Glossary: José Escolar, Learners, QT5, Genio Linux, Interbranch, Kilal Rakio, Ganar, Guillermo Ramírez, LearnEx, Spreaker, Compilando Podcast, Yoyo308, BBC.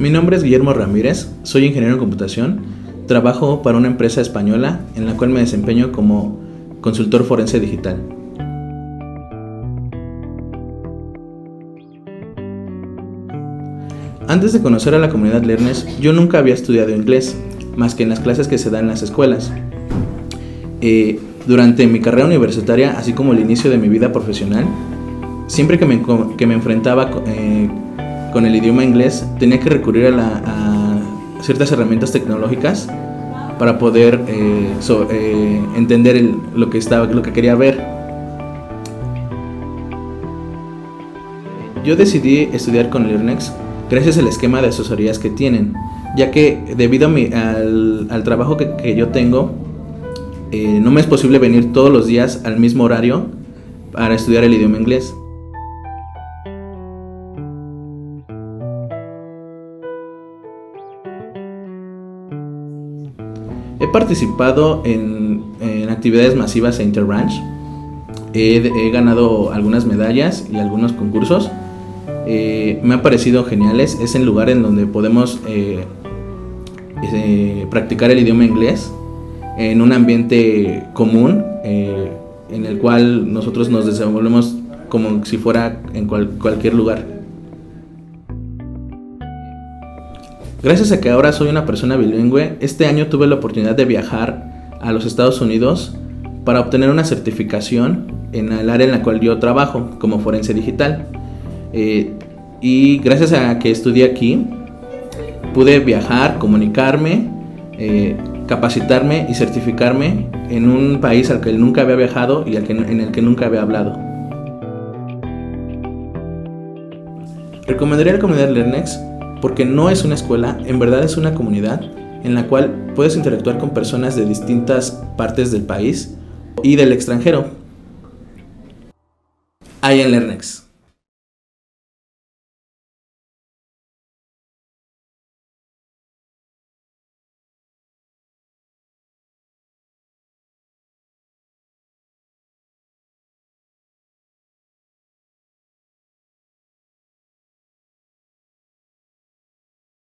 Mi nombre es Guillermo Ramírez, soy ingeniero en computación, trabajo para una empresa española en la cual me desempeño como consultor forense digital. Antes de conocer a la comunidad Learners, yo nunca había estudiado inglés, más que en las clases que se dan en las escuelas. Durante mi carrera universitaria, así como el inicio de mi vida profesional, siempre que me enfrentaba con el idioma inglés, tenía que recurrir a ciertas herramientas tecnológicas para poder entender lo que quería ver. Yo decidí estudiar con LearnEx gracias al esquema de asesorías que tienen, ya que debido al trabajo que yo tengo, no me es posible venir todos los días al mismo horario para estudiar el idioma inglés. He participado en actividades masivas en Interbranch, he ganado algunas medallas y algunos concursos. Me han parecido geniales, es el lugar en donde podemos practicar el idioma inglés en un ambiente común, en el cual nosotros nos desenvolvemos como si fuera en cualquier lugar. Gracias a que ahora soy una persona bilingüe, este año tuve la oportunidad de viajar a los Estados Unidos para obtener una certificación en el área en la cual yo trabajo, como forense digital. Y gracias a que estudié aquí, pude viajar, comunicarme, capacitarme y certificarme en un país al que nunca había viajado y en el que nunca había hablado. Recomendaría la comunidad LearnEx porque no es una escuela, en verdad es una comunidad en la cual puedes interactuar con personas de distintas partes del país y del extranjero. Ahí en LearnEx.